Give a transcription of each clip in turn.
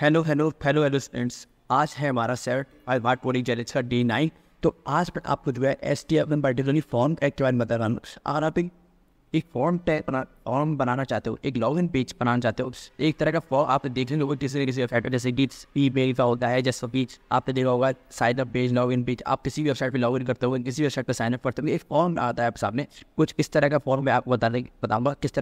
Hello students, आज है हमारा डे 9। तो आज मैं आपको जो है HTML पर्टिकुलरली फॉर्म टैग के बारे में बता रहा हूँ। अगर आप एक फॉर्म टैग बनाना चाहते हो, एक लॉगिन पेज बनाना चाहते हो, एक तरह का फॉर्म आपने देख लेंगे किसी न किसी वेबसाइट पर, जैसे कि ईमेल का होता है, जैसा कि आपने देखा होगा sign up page, login page. आप किसी भी वेबसाइट पर लॉगिन करते हो, किसी वेबसाइट पर साइन अप करते हो, एक फॉर्म आता है आप सामने। कुछ इस तरह का फॉर्म मैं आपको बताऊँगा किस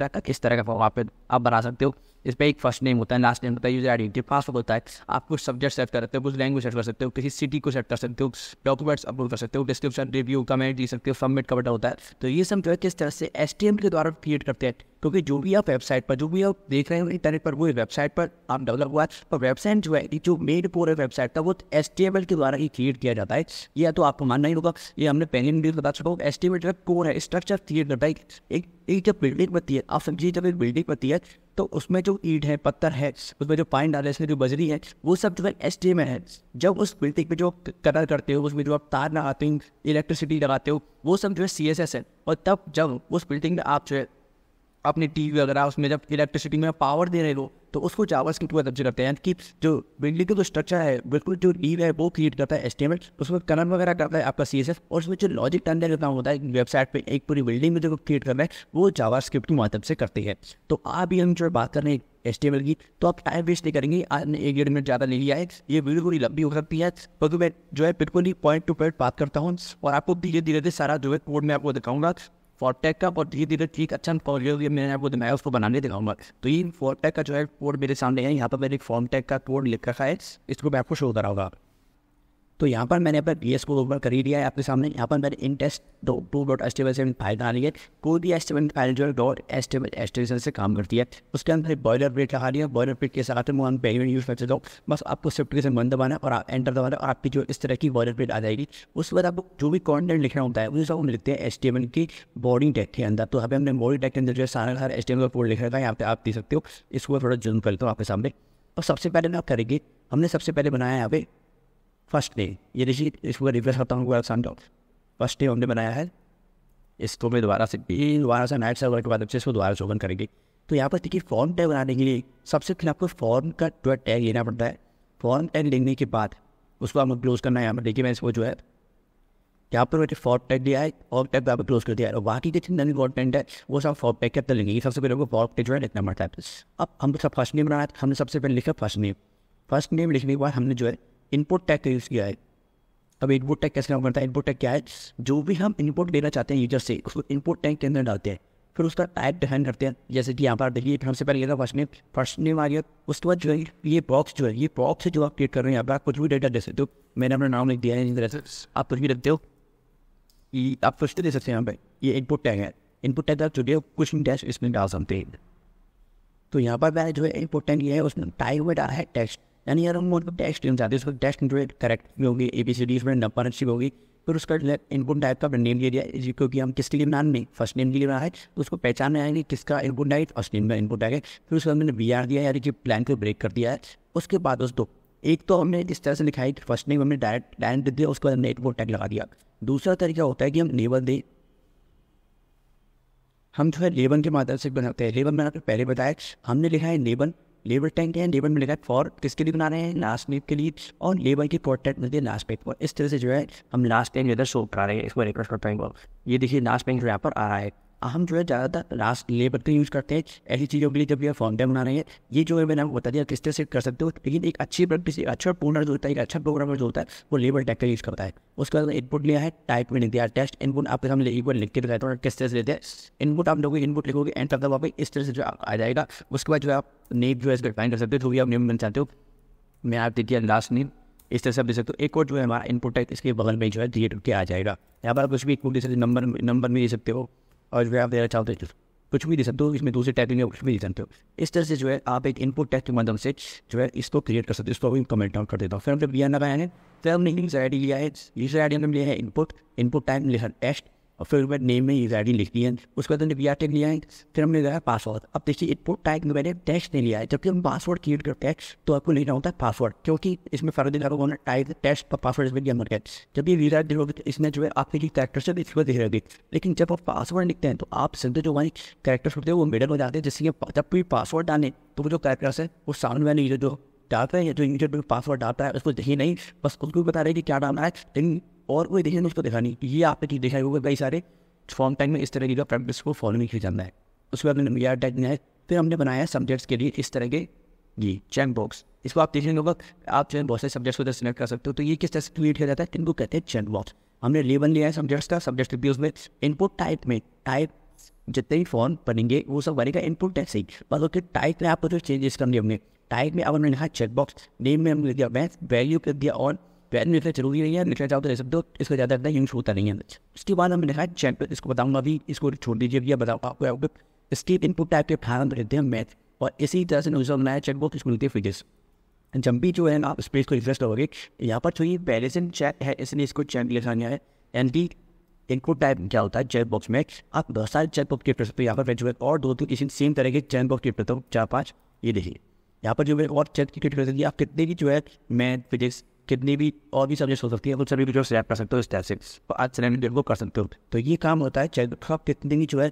तरह का फॉर्म आप बना सकते हो। इस पर एक फर्स्ट नेम होता है, लास्ट नेम होता है, यूजर आइडेंटिटी, पासवर्ड होता है। आप कुछ सब्जेक्ट सेट कर सकते हो, कुछ लैंग्वेज सेट कर सकते हो, किसी सिटी को सेट कर सकते हो, डॉक्यूमेंट्स अपलोड कर सकते हो, डिस्क्रिप्शन, रिव्यू, कमेंट दे सकते हो, सबमिट का बटन होता है। तो ये सब जो है किस तरह से HTML के द्वारा क्रिएट करते हैं, क्योंकि जो भी आप वेबसाइट पर जो भी आप देख रहे हो इंटरनेट पर, वो वेबसाइट पर आप डेवलप हुआ है। पर वेबसाइट जो है, जो मेन कोर है वेबसाइट का, वो HTML के द्वारा ही क्रिएट किया जाता है। यह तो आपको मानना ही होगा, ये हमने पहले भी बता चुका हूँ। HTML का कोर है, स्ट्रक्चर क्रिएट करता है। एक जब बिल्डिंग बनती है, आप समझिए जब एक बिल्डिंग बनती है तो उसमें जो ईंट है, पत्थर है, उसमें जो पाइन डाले, उसमें जो बजरी है, वो सब जो है HTML है। जब उस बिल्डिंग में जो कलर करते हो, उसमें जो आप तार लगाते हो, इलेक्ट्रिसिटी लगाते हो, वो सब जो है CSS है। और तब जब उस बिल्डिंग में आप जो है अपनी टीवी वगैरह उसमें जब इलेक्ट्रिसिटी में पावर दे रहे हो, तो उसको जावास्क्रिप्ट की मदद से करते हैं, कि जो बिल्डिंग का जो स्ट्रक्चर है, बिल्कुल जो लीव है, वो क्रिएट करता है HTML, उसमें कलर वगैरह करता है आपका CSS, और उसमें जो लॉजिक टर्नर का काम होता है वेबसाइट पे एक पूरी बिल्डिंग में जो क्रिएट करना है, वो जावास्क्रिप्ट की मदद से करती है। तो अभी हम जो बात कर रहे हैं HTML की, तो आप टाइम वेस्ट नहीं करेंगे। आपने 1-1.5 मिनट ज़्यादा ले लिया है, ये वीडियो थोड़ी लंबी हो सकती है, क्योंकि मैं जो है बिल्कुल ही पॉइंट टू पॉइंट बात करता हूँ, और आपको धीरे धीरे सारा जो है कोड में आपको दिखाऊंगा फॉर्म टैग का, और धीरे धीरे ठीक अच्छा मैंने आपको दिखाया, उसको बनाने दिखाऊंगा। तो ये फॉर्म टैग का जो है कोड मेरे सामने है। यहाँ पर मैंने एक फॉर्म टैग का कोड लिख रखा है, इसको मैं आपको शो कराऊंगा। तो यहाँ पर मैंने अपना VS को ओपन कर ही दिया है आपके सामने। यहाँ पर मैंने index.2.html फाइल डाली है। कोई भी HTML फाइल जो है .html से काम करती है। उसके अंदर बॉयलर प्लेट लगा दिया, बॉयलर प्लेट के साथ में हम पेमेंट यूज करते जाओ। बस आपको शिफ्ट के से मन दबाना है और आप एंटर दबाना, और आपकी जो इस तरह की बॉयलर प्लेट आ जाएगी। उसके बाद आपको जो भी कॉन्टेंट लिखना होता है, वो सब हम लिखते हैं HTML की बॉडी टैग के अंदर। तो अभी हमने बॉडी टैग के अंदर जो है सारा हर HTML कोड लिखा था, यहाँ पर आप देख सकते हो। इसको थोड़ा जूम करता हूँ आपके सामने। और सबसे पहले ना करेंगे, हमने सबसे पहले बनाया है यहाँ पे फर्स्ट डे। ये देखिए, इसको रिफ्रेश करता हूँ, फर्स्ट डे हमने बनाया है। इसको मैं दोबारा से नाइट सर्वर के बाद इसको दोबारा से ओपन करेंगे। तो यहाँ पर देखिए, फॉर्म टैग बनाने के लिए सबसे पहले आपको फॉर्म का जो है टैग लेना पड़ता है। फॉर्म टैग लेने के बाद उसको आपको क्लोज करना है। यहाँ पर देखिए, मैं इसको जो है यहाँ पर मैंने फॉर्म टैग दिया है, फॉर्म टैग पर क्लोज कर दिया है, और बाकी के जितने भी कॉन्टेंट है वो सब फॉर्म टैग के अंदर लेंगे। सबसे पहले आपको फॉर्म टैग जो है लिखना पड़ता है। अब हमने सब फर्स्ट नेम बनाया है, हमने सबसे पहले लिखा फर्स्ट नेम। फर्स्ट नेम लिखने के बाद हमने जो है इनपुट टैग का यूज़ किया है। अब इनपुट टैग कैसे काम करता है, इनपुट टैग क्या है, जो भी हम इनपुट लेना चाहते हैं यूजर से, उसको इनपुट टैग के अंदर डालते हैं। फिर उसका टाइप डिफाइन करते हैं, जैसे कि यहाँ पर देखिए, हमसे पहले लेना फर्स्ट नेम आ गया। उसके बाद जो है ये बॉक्स जो आप क्रिएट कर रहे हैं, यहाँ पर आप कुछ भी डेटा दे सकते हो। मैंने अपना नाम लिख दिया है, इस तरह से आप कुछ भी रखते हो, आप कुछ दे सकते हैं। यहाँ पर ये इनपुट टैग है, इनपुट टैग आप जो कुछ डैश इसमें डाल सकते हैं। तो यहाँ पर मैंने जो है इनपुट टैग लिया है, उसमें टाइप में डाला है टेक्स्ट, यानी यार हम मतलब टेक्स्ट लेना चाहते हैं। उसको टेक्स्ट जो है करेक्ट भी होगी, ABCD में नंबर अच्छी होगी। फिर उसका इनपुट टाइप का नेम ले दिया, क्योंकि हम किसके लिए बनाने, फर्स्ट नेम के लिए बना है, तो उसको पहचान आएगी किसका इनपुट टाइप, फर्स्ट नेम का इनपुट टाइप है। फिर उसके बाद मैंने VR दिया, यानी कि प्लान को ब्रेक कर दिया है। उसके बाद दोस्तों, एक तो हमने इस तरह से लिखा है कि फर्स्ट नेम हमने डायरेक्ट दे दिया, उसके बाद हमने इनपुट टाइप लगा दिया। दूसरा तरीका होता है कि हम लेबल दें। हम जो है लेबल के माध्यम से बनाते हैं। लेबल मैंने पहले बताया, हमने लिखा है लेबल टैग है। लेबल में लिखा है फॉर किसके लिए बना रहे हैं, लास्ट नेम के लिए, और लेबल की कॉन्टेंट मिलती है लास्ट पेज पर। इस तरह से जो है हम लास्ट पेज इधर शो करा रहे हैं। इसको रिक्वेस्ट करते हैं, ये देखिए लास्ट पेज यहाँ पर आ रहा है। हम जो है ज़्यादातर लास्ट लेबल का यूज़ करते हैं ऐसी चीज़ों के लिए जब ये फॉर्म टैग बना रहे हैं। ये जो है मैंने आपको बता दिया किस तरह से कर सकते हो, लेकिन एक अच्छी प्रैक्टिस, अच्छा कोडर जो होता है, एक अच्छा प्रोग्रामर जो होता है, वो लेबल टैग का यूज़ करता है। उसके बाद इनपुट लिया है, टाइप में लिख दिया टेस्ट इनपुट, आपके सामने इक्वल लिख के दिखाता हूँ किस तरह से लेते हैं इनपुट। आप लोग इनपुट लिखोगे एंड तब आप इस तरह से जो आ जाएगा। उसके बाद जो है आप नेम जो है डिफाइन कर सकते हो, जो भी आप नेम बन चाहते हो। मैं आप दे दिया लास्ट नेम, इस तरह से आप देख सकते हो। एक और जो है हमारा इनपुट टैग इसके बगल में जो है क्रिएट होकर आ जाएगा। यहाँ पर आप कुछ भी इनपुट दे सकते हो, नंबर में दे सकते हो, और जो है आप देना चाहते हो कुछ भी दे सकते हो, इसमें दूसरे टैग में कुछ भी दे सकते हो। इस तरह से जो है आप एक इनपुट टैग के माध्यम से जो है इसको क्रिएट कर सकते हो। इसको अभी कमेंट आउट कर देता हूँ। फिर हमने VR लगाया है, फिर हमने यूजर ID लिया है, यूजर ID हमने लिया है इनपुट टैग लिखा टेस्ट, और फिर उसमें नेम में यूजर ID लिख दिया है। उसके बाद हमने VR टैग लिया है, फिर हमने लिया है पासवर्ड। अब देखिए, इनपुट टैग में मैंने टेक्स्ट नहीं लिया है, जबकि हम पासवर्ड क्रिएट करते हैं तो आपको लेना होता है पासवर्ड, क्योंकि इसमें फर्क देखा होगा ना, टाइप टेस्ट पर पासवर्ड इसमें दिया है। जब ये VR देखोगे तो इसमें जो है आपकी जो कैरेक्टर्स है इसको देख रहे, लेकिन जब आप पासवर्ड लिखते हैं तो आप सिंधे जो हमारी कैरेक्टर्स होते हैं वो मिडल हो जाते हैं, जिससे जब भी पासवर्ड डालें तो वो जो कैरेक्टर्स है वो सामने वाले जो डालता है, जो यूजर में पासवर्ड डालता है उसको देखिए नहीं, बस उसको बता रहे कि क्या डालना है, लेकिन और कोई देखिए उसको देखा नहीं। ये आपने चीज़ देखा होगा कई सारे फॉर्म टैग में इस तरह की प्रैक्टिस को फॉलो नहीं किया जाता है। उसके बाद हमने यार टैग है, फिर हमने बनाया सब्जेक्ट्स के लिए इस तरह के जी चैक बॉक्स। इसको आप देखेंगे वक्त आप जो है बहुत सारे सब्जेक्ट्स को इधर सिलेक्ट कर सकते हो। तो ये किस तरह से क्रिएट किया जाता है, इनको कहते हैं चैक बॉक्स। हमने लेबल लिया है सब्जेक्ट्स का, सब्जेक्ट भी उसमें इनपुट टाइप में टाइप जितने भी फॉर्म बनेंगे वो सब बनेगा इनपुट टैग से ही, बस उसके टाइप में आपको जो चेंजेस करनी है हमने टाइप में। अब हमने लिखा चेकबॉक्स, नेम में हमने दिया मैथ, वैल्यू कर दिया ऑन, वैल्यू लिखना जरूरी नहीं है, लिखना चाहो तो ले सकते हो, इसका ज़्यादा इतना यूज होता नहीं है। उसके बाद हमने लिखा चैक, इसको बताऊँगा अभी, इसको छोड़ दीजिए भैया बताओ आपको। इसके इनपुट टाइप के फार्म देते हैं मैथ, और इसी तरह से उसको बनाया चेकबॉक्स, इसको लेते हैं फिजिक्स। जब भी जो है आप स्पेस को रिफ्रेश करोगे यहाँ पर जो ये पहले से चैक है इसलिए इसको चैक लिखा गया है। एंड डी इनपुट टाइप क्या होता है चैट बॉक्स में, आप बहुत सारे चैट बॉक्स क्रिएट कर सकते हो यहाँ पर जो है, और दो तीन इसी सेम तरह के चैट बॉक्स क्रिएट करता हूँ 4-5। ये देखिए यहाँ पर जो है और चैट क्रिएट कर सकती है आप, कितने भी जो है मैथ फिजिक्स कितने भी और भी सब्जेक्ट हो सकती है, उन सभी जो सिलेक्ट कर सकते हो इस तरह से आज सिलेक्ट को कर सकते हो। तो ये काम होता है चैट बॉक्स, आप कितने भी जो है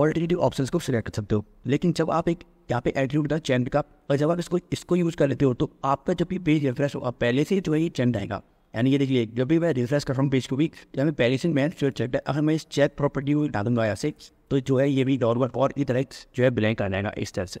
ऑल्टरनेटिव ऑप्शन को सिलेक्ट कर सकते हो। लेकिन जब आप एक यहाँ पे एट्रीब्यूट था चैट का, और जब आप इसको यूज़ कर लेते हो तो आपका जब भी पेज रिफ्रेश हो आप पहले से जो है ये चैट आएगा। यानी ये देखिए जब भी मैं रिफ्रेश करता हूँ पेज को भी, जब मैं पहले से मैं जो चैट है, अगर मैं इस चैट प्रॉपर्टी को डालूंगा यहाँ से तो जो है ये भी नॉर्मल और की तरह जो है ब्लैंक आ जाएगा इस तरह से।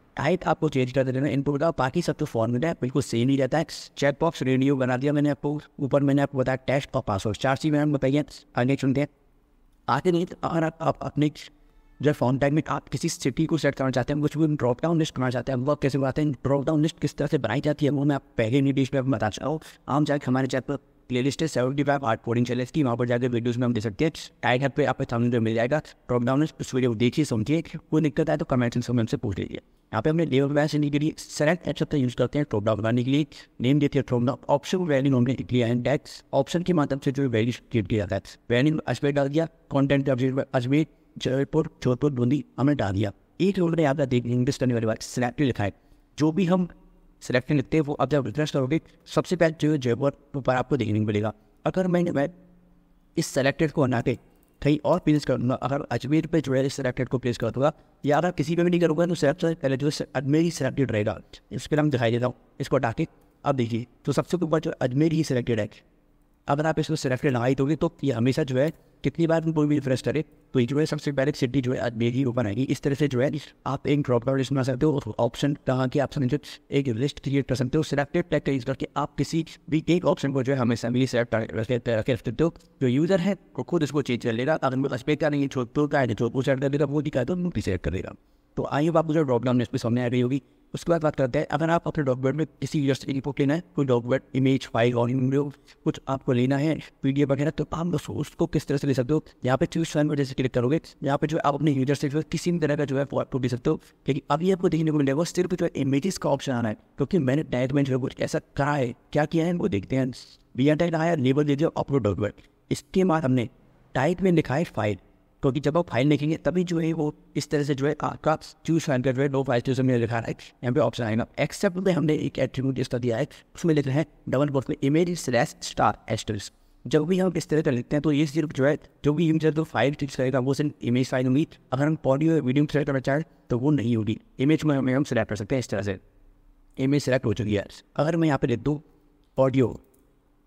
टाइप आपको चेंज कर देना इनपुट का, बाकी सब तो फॉर्मेट है बिल्कुल सेम ही रहता है। चैट बॉक्स रेडियो बना दिया मैंने आपको, ऊपर मैंने आपको बताया टेक्स्ट और पासवर्ड, 4 चीज़ मैंने बताइए। आगे चुनते हैं आगे नहीं, अगर आप अपने जब फॉर्म टैग में आप किसी सिटी को सेलेक्ट करना चाहते हैं, कुछ भी ड्रॉप डाउन लिस्ट करना चाहते हैं, वह कैसे बनाते हैं, ड्रॉप डाउन लिस्ट किस तरह से बनाई जाती है वो मैं आप पहले वीडियो में आपको बता चाहूँ। आम जाकर हमारे चैट पर प्ले लिस्ट है 75 हार्ड कोडिंग चैलेंज की, वहाँ पर जाकर वीडियोस में हम दे सकते हैं। टाइट हब पर आपको सामने मिल जाएगा ड्रॉप डाउन लिस्ट, उस वीडियो को देखिए समझिए, कोई दिक्कत आए तो कमेंट सेक्शन में हमसे पूछ लीजिए। यहाँ पे हमने लेवल वैस के लिए सेलेक्ट एप सब यूज़ करते हैं ड्रॉप डाउन बनाने के लिए, नेम देते हैं ड्रॉप डाउन, ऑप्शन वैल्यू हमने लिया है टैक्स ऑप्शन के माध्यम से जो वैल्यू क्रिएट किया जाता है, वैल्यू अजमेर डाल दिया, कॉन्टेंट अजमेर अजमेर जयपुर जोधपुर बूंदी हमने डाल दिया। एक रोल ने आपका देख इंग्लिश करने वाली बात सिलेक्ट लिखा है, जो भी हम सिलेक्ट लिखते हैं वो अब जब रिफ्रेश करोगे सबसे पहले जो है जयपुर पर आपको देखने को मिलेगा। अगर मैं इस सेलेक्टेड को हटा के कहीं और प्लेस कर दूँगा, अगर अजमेर पे जो है इस सेलेक्टेड को प्लेस कर दूँगा, या अगर किसी पे भी नहीं करूँगा तो सिलेक्ट पहले जो है अजमेर ही सेलेक्टेड रहेगा। इसके नाम दिखाई देता हूँ, इसको हटा के अब देखिए तो सबसे ऊपर जो अजमेर ही सिलेक्टेड है। अगर आप इसको सेलेक्टेड लगाई दोगे तो ये हमेशा जो है कितनी बार कोई भी रिफ्रेश करे तो ये जो है सबसे पहले सिटी जो है अजमेर ही ओपन आएगी। इस तरह से जो है आप एक ड्रॉप डाउन लिस्ट बना सकते हो, ऑप्शन कहाँ के ऑप्शन जो एक लिस्ट क्रिएट कर सकते हो, सिलेक्टेड टैग का यूज करके आप किसी भी एक ऑप्शन को जो है हमेशा भी सेलेक्ट रख सकते हो। जो यूज़र है वो खुद इसको चेंज कर लेगा, अगर मेरे अजमेर का नहीं है जोधपुर का है जोधपुर सेलेक्ट कर देगा, वो दिखाए तो मुफ्ती सेलेक्ट कर देगा। तो आई होप आपको जो ड्रॉप डाउन लिस्ट पर सामने आ रही होगी। उसके बाद बात करते हैं अगर आप अपने डॉक्यूमेंट में किसी यूजर से इनपुट लेना है, कोई डॉक्यूमेंट इमेज फाइल और कुछ आपको लेना है पीडीएफ वगैरह, तो आप उसको किस तरह से ले सकते हो। यहाँ पे चूज फॉर्म जैसे क्लिक करोगे, यहाँ पे जो आप अपने यूजर से किसी भी तरह का जो है फॉर्म ले सकते हो। लेकिन अभी आपको देखने को मिलेगा सिर्फ जो है इमेजेस का ऑप्शन आना है, क्योंकि मैंने टैग में जो है कुछ ऐसा कहा है क्या किया है वो देखते हैं। बिना टैग आया लेबल दे दिया अपलोड डॉक्यूमेंट, इसके बाद हमने टाइप में लिखा है फाइल, क्योंकि जब आप फाइल लिखेंगे तभी जो है वो इस तरह से जो है आपका चूज फाइल का जो है नो फाइल चूज हमने लिखा है। यहाँ पे ऑप्शन आएगा एक्सेप्ट में हमने एक एट्रीब्यूट इसका दिया है, उसमें लिख रहे हैं डबल बॉक्स में इमेज स्लैश स्टार एस्टर्स। जब भी हम इस तरह का लिखते हैं तो ये सिर्फ जो है जो भी यूजर तो फाइल चूज करेगा वो सिर्फ इमेज फाइल होगी, अगर हम ऑडियो या वीडियो सेलेक्ट करना चाहें तो वो नहीं होगी। इमेज में हम सेलेक्ट कर सकते हैं, इस तरह से इमेज सेलेक्ट हो चुकी है। अगर मैं यहाँ पे लिख दूँ ऑडियो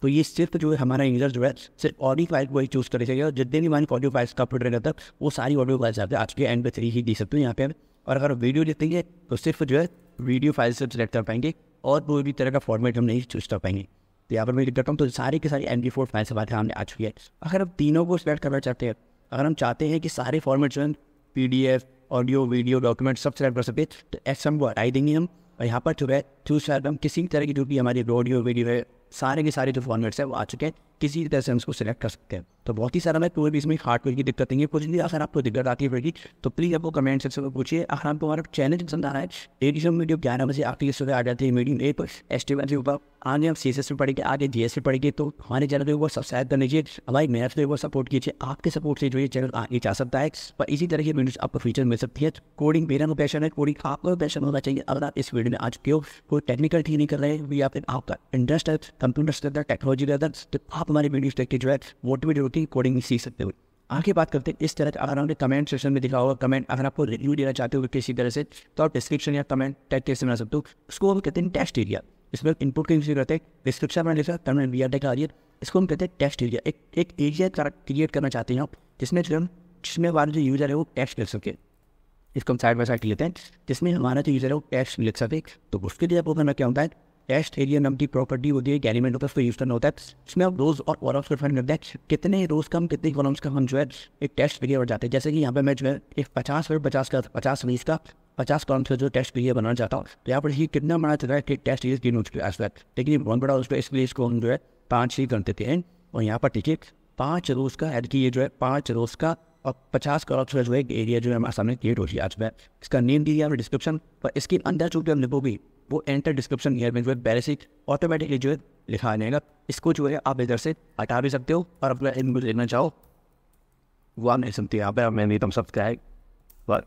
तो ये सिर्फ जो है हमारा यूजर जो है सिर्फ ऑडियो फाइल को ही चूज़ कर सकेगा, जितने भी हमारे ऑडियो फाइल्स का अपलोड रहेगा तक वो सारी ऑडियो फाइल्स आपके आज के एंड पे 3 ही दे सकते हो यहाँ पे। और अगर वीडियो लेते हैं तो सिर्फ जो है वीडियो फाइल्स से सिलेक्ट कर पाएंगे और कोई भी तरह का फॉर्मेट हम नहीं चूज कर पाएंगे। तो यहाँ पर मैं लिख करता हूँ तो सारी की सारी MP4 फाइल्स हमारे सामने आ चुकी है। अगर हम तीनों को सिलेक्ट करना चाहते हैं, अगर हम चाहते हैं कि सारे फॉर्मेट जो है PDF ऑडियो वीडियो डॉक्यूमेंट सब सेलेक्ट कर सकते तो एक्सएम को हटाई देंगे हम, और यहाँ पर जो है चूज हम किसी भी तरह की जो कि हमारी ऑडियो वीडियो है सारे के सारे जो फॉर्मेट्स हैं वो आ चुके हैं, किसी तरह से हम उसको सिलेक्ट कर सकते हैं। तो बहुत ही सारा मैं कोई भी इसमें हार्डवेयर की दिक्कत नहीं है, कुछ नहीं अगर आपको दिक्कत आती है तो प्लीज़ आपको कमेंट सेक्शन में पूछिए। अगर आपको हमारा चैनल पसंद आ रहा है एडिशन वीडियो 11 बजे आपकी इस आ जाती है मीडियम ए पर HTML के ऊपर, आगे हम CSS में पढ़ेंगे, आगे JS में पढ़ेंगे। तो हमारे चैनल को सब्सक्राइब कर लीजिए, हमारी मेहनत को ऊपर सपोर्ट कीजिए, आपके सपोर्ट से जो ये चैनल आगे जा सकता है। पर इसी तरह की वीडियोज आपको फीचर मिल सकती है। कोडिंग मेरा को पैशन है, कोडिंग आपका पैशन होना चाहिए। अगर आप इस वीडियो में आ चुके हो, कोई टेक्निकल ठीक नहीं कर रहे हैं, या फिर आपका इंटरेस्ट है कंप्यूटर्स के अंदर, टेक्नोलॉजी के अंदर, तो आप हमारी वीडियोज देख के जो है मोटिवेट होकर कोडिंग सीख सकते हो। आगे बात करते हैं इस तरह का, अगर आपने कमेंट सेक्शन में दिखा होगा कमेंट, अगर आपको रिव्यू देना चाहते हो किसी तरह से तो आप डिस्क्रिप्शन या कमेंट टैग कैसे बना सकते हो, उसको हम कहते हैं टेक्स्ट एरिया। इसमें इनपुट के यूज करते हैं, डिस्क्रिप्शन में लिखा comment we are text area, इसको हम कहते हैं टेक्स्ट एरिया। एक एरिया क्रिएट करना चाहते हैं आप, जिसमें हमारा जो यूजर है वो टेक्स्ट लिख सके। इसको हम साइड बाई साइड लेते हैं, जिसमें हमारा जो यूजर है वो टेक्स्ट लिख सके। तो उसके लिए आपको करना क्या होता है, टेक्स्ट एरिया नाम की प्रॉपर्टी होती है, एक एलिमेंट होता है, उसको यूज करना होता है। इसमें आप रोज और कॉलम्स को डिफाइन करते हैं, कितने रोज का हम कितने कॉलम्स का हम जो है एक टेक्स्ट एरिया बन जाते हैं। जैसे कि यहाँ पे मैं जो है एक 50 कॉलम्स का जो टेक्स्ट एरिया बनाना चाहता हूँ, तो यहाँ पर ही कितना बना चल रहा है कि टेक्स्ट एरिया तीन हो चुके आज तक, लेकिन बहुत बड़ा उसको इसलिए इसको हम जो है 5 ही कर देते हैं। और यहाँ पर देखिए 5 रोज का एड की ये जो है 5 रोज का और 50 कॉलम्स का जो है एरिया जो है हमारे सामने क्रिएट हो गया आज में। इसका नेम दिया है डिस्क्रिप्शन, पर इसके अंदर जो भी हम लिखोगे वो एंटर डिस्क्रिप्शन ईयर में जो है बेसिक ऑटोमेटिकली जो है लिखा जाएगा। इसको जो है आप इधर से हटा भी सकते हो और अपना इनको लेना चाहो वो आप ले सकते हो। यहाँ पर मैंने तुम सब क्या है पर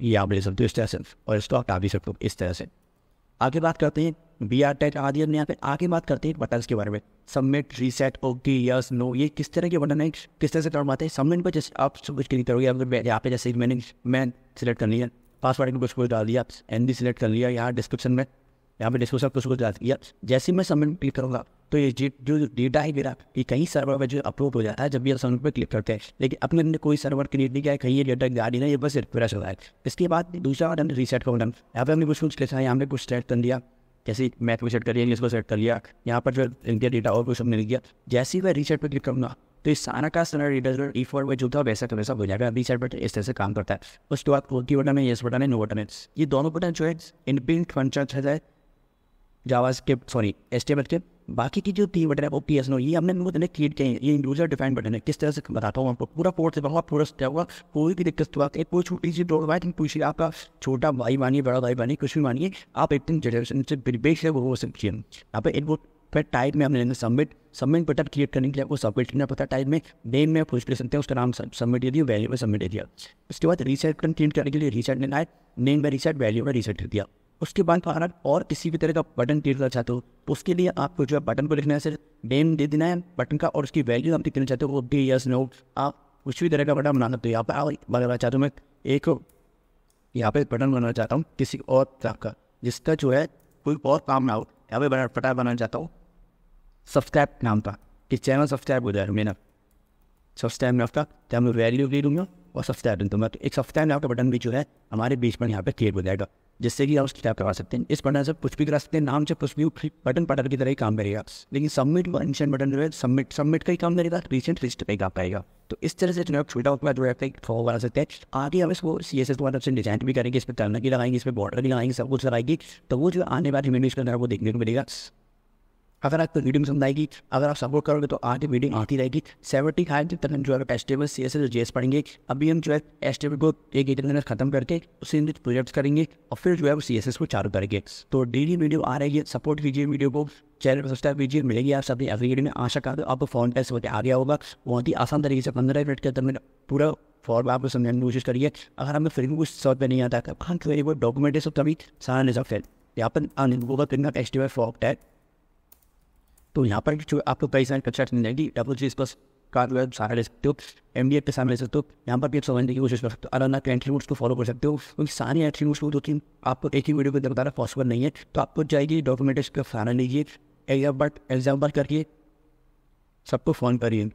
ये आप ले सकते हो इस तरह से, और इसको हटा भी सकते हो इस तरह से। आगे बात करते हैं बी आर टैग आदि। यहाँ पे आगे बात करते हैं बटन्स के बारे में, submit, reset, okay, yes, no, ये किस तरह के बटन है, किस तरह से काम आते हैं। सबमिट पर जैसे आप सब कुछ क्लिक करोगे, यहाँ पे जैसे मैंने मैन सिलेक्ट करनी है, पासवर्ड में कुछ कुछ डाल दिया, एन डी सिलेक्ट कर लिया, यहाँ डिस्क्रिप्शन में यहाँ पे डिस्क्रिप्शन कुछ कुछ डाल दिया। जैसे मैं सबमिट क्लिक करूँगा तो ये जो डेटा है मेरा ये कहीं सर्वर पर जो अपलोड हो जाता है जब भी आप सबमिट पर क्लिक करते हैं, लेकिन अपने हमने कोई सर्वर क्रिएट नहीं किया है, कहीं ये डेटा जा नहीं रहा, ये बस रिफ्रेश हो रहा है। इसके बाद दूसरा बटन रीसेट का बटन, यहाँ पर हमने कुछ कुछ लिखा है, यहाँ पे कुछ सेट कर दिया, जैसे मैथ को सेट कर लिया, इसको सेट कर लिया, यहाँ पर जो इंडिया डेटा और कुछ हमने लिख दिया। जैसे ही मैं रीसेट पर क्लिक करूँगा तो इस सारा का सारा डेटा डिफॉल्ट में जो था वैसा तो वैसा हो जाएगा। रीसेट बटन इस तरह से काम करता है। उसके बाद ओके बटन है, येस बटन है, नो बटन है, ये दोनों बटन जो है इनबिल्ट फंक्शन है जावास्क्रिप्ट सॉरी HTML के। बाकी की जो 3 बटन है वो PS नो ये हमने मैंने क्रिएट किए हैं, ये यूजर डिफाइंड बटन है। किस तरह से बताता हूँ आपको, पूरा पोर्ट से बताऊँ, आप पूरा क्या होगा, कोई भी दिक्कत हुआ, एक कोई छोटी सी डोर वाइट पूछिए, आपका छोटा भाई मानिए, बड़ा भाई मानिए, कुछ भी मानिए, आप एक दिन जनरेशन से बेस है वो हो सकती है। यहाँ पर एक वो फिर टाइप में हमने लेंगे सबमिट, सबमिट बटन क्रिएट करने के लिए आपको सबमिट करना पता है। टाइप में नेम में पूछ ले सकते हैं, उसका नाम सबमिट एरिया, वैल्यू में सबमिट एरिया। उसके बाद रीसेट बटन क्रिएट करने के लिए रीसेट लेना है, नेम में रीसेट, वैल्यू में रीसेट कर दिया। उसके बाद अगर और किसी भी तरह का बटन क्रिएट करना चाहते हो तो उसके लिए आपको जो है बटन को लिखना है, सिर्फ नेम दे देना है बटन का और उसकी वैल्यू आप लिखना चाहते हो, ओके, यस, नो, आप कुछ भी तरह का बटन बना सकते हो। यहाँ पर आप बनाना चाहते हो, मैं एक यहाँ पे बटन बनाना चाहता हूँ किसी और तरह का जिसका जो है कोई और काम ना हो, यहाँ पे बटन फटा बनाना चाहता हूँ सब्सक्राइब नाम का, कि चैनल सब्सक्राइब हो जाए मेरा, सब्सक्राइब नाम का, तो हम वैल्यू ले लूँगा और सब्सक्राइब दूँ, तो मैं एक सब्सक्राइब नाम का बटन भी जो है हमारे बीच में यहाँ पे क्रिएट हो जाएगा, जिससे कि आप उसकी टाइप करवा सकते हैं। इस बटन से कुछ भी करा सकते हैं, नाम से कुछ भी, बटन पटन की तरह ही काम करेगा। लेकिन सबमिट रीसेंट बटन जो है सबमिट का ही काम करेगा, रीसेंट रिस्ट का काम करेगा। तो इस तरह से जो है छोटा उसका जो है फॉर्म बना सकते हैं। आगे हम इसको CSS वाला ऑप्शन डिजाइन भी करेंगे, इस पर टर्नर की लगाएंगे, इस पर बॉर्डर भी लगाएंगे, सब कुछ लगाएगी, तो वो जो आने वाली वीडियोज के अंदर वो देखने को मिलेगा। अगर आपको वीडियो में पसंद आएगी, अगर आप सपोर्ट करोगे तो आगे वीडियो आती रहेगी। 75 तक हम जो है HTML, CSS और JS पढ़ेंगे। अभी हम जो है HTML को एक एडिट में खत्म करके उसे प्रोजेक्ट्स करेंगे और फिर जो है वो CSS को चालू करेंगे। तो डेली वीडियो आ रही है, सपोर्ट कीजिए वीडियो को, चैनल पर सब्सक्राइब कीजिए, मिलेगी आप सभी अगली वीडियो में। आशा करते हो आपको फॉर्म टेस्ट होकर आ गया होगा। बहुत ही आसान तरीके से 15 मिनट के अंदर मैंने पूरा फॉर्म आपको समझाने की कोशिश करिए। अगर हमें फिर भी कुछ समझ में नहीं आता है हम थोड़ी बहुत डॉक्यूमेंट सब कभी सारा सब फैल यहाँ पर HTML फॉर्म टैग, तो यहाँ पर जो आपको कई सारे कक्षा मिल जाएगी। WCS+ का जो है सारा ले सकते हो, MDF के सामने ले सकते हो, यहाँ पर भी आप समझने की कोशिश कर सकते हो। अलग अलग एट्रीब्यूट्स को फॉलो कर सकते हो, क्योंकि सारे एट्रीब्यूट्स को जो कि आपको एक ही वीडियो के अंदर बताना पॉसिबल नहीं है, तो आपको चाहिए डॉक्यूमेंटेशन का सहारा लीजिए, एग्जाम्पल करके सबको फोन करिए।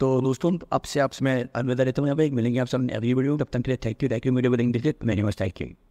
तो दोस्तों आपसे मैं अलविदा लेता हूँ, यहाँ पर मिलेंगे आप सब अगली वीडियो, तब तक के लिए थैंक यू, वीडियो को देखेंगे, मैंने बस थैंक यू।